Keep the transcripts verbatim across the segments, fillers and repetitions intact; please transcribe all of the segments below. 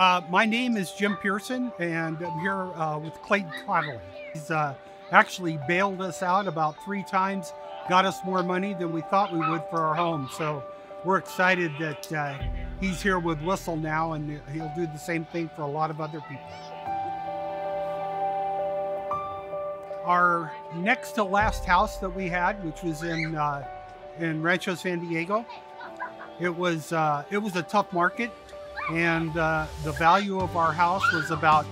Uh, my name is Jim Pearson, and I'm here uh, with Clayton Connolly. He's uh, actually bailed us out about three times, got us more money than we thought we would for our home. So we're excited that uh, he's here with Whistle now, and he'll do the same thing for a lot of other people. Our next to last house that we had, which was in uh, in Rancho San Diego, it was uh, it was a tough market. And uh, the value of our house was about,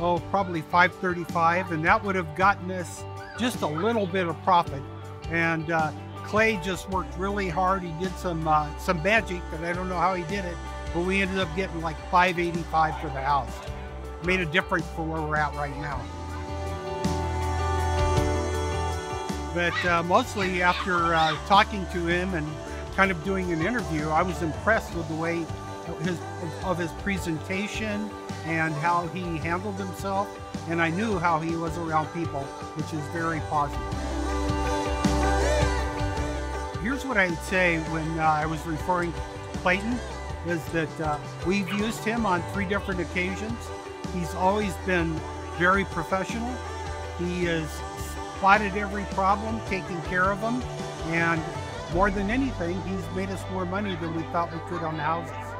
oh, probably five thirty-five, and that would have gotten us just a little bit of profit. And uh, Clay just worked really hard. He did some uh, some magic, but I don't know how he did it. But we ended up getting like five eighty-five for the house. Made a difference for where we're at right now. But uh, mostly after uh, talking to him and kind of doing an interview, I was impressed with the way His, of his presentation and how he handled himself, and I knew how he was around people, which is very positive. Here's what I would say when uh, I was referring to Clayton, is that uh, we've used him on three different occasions. He's always been very professional. He has spotted every problem, taken care of them, and more than anything, he's made us more money than we thought we could on houses.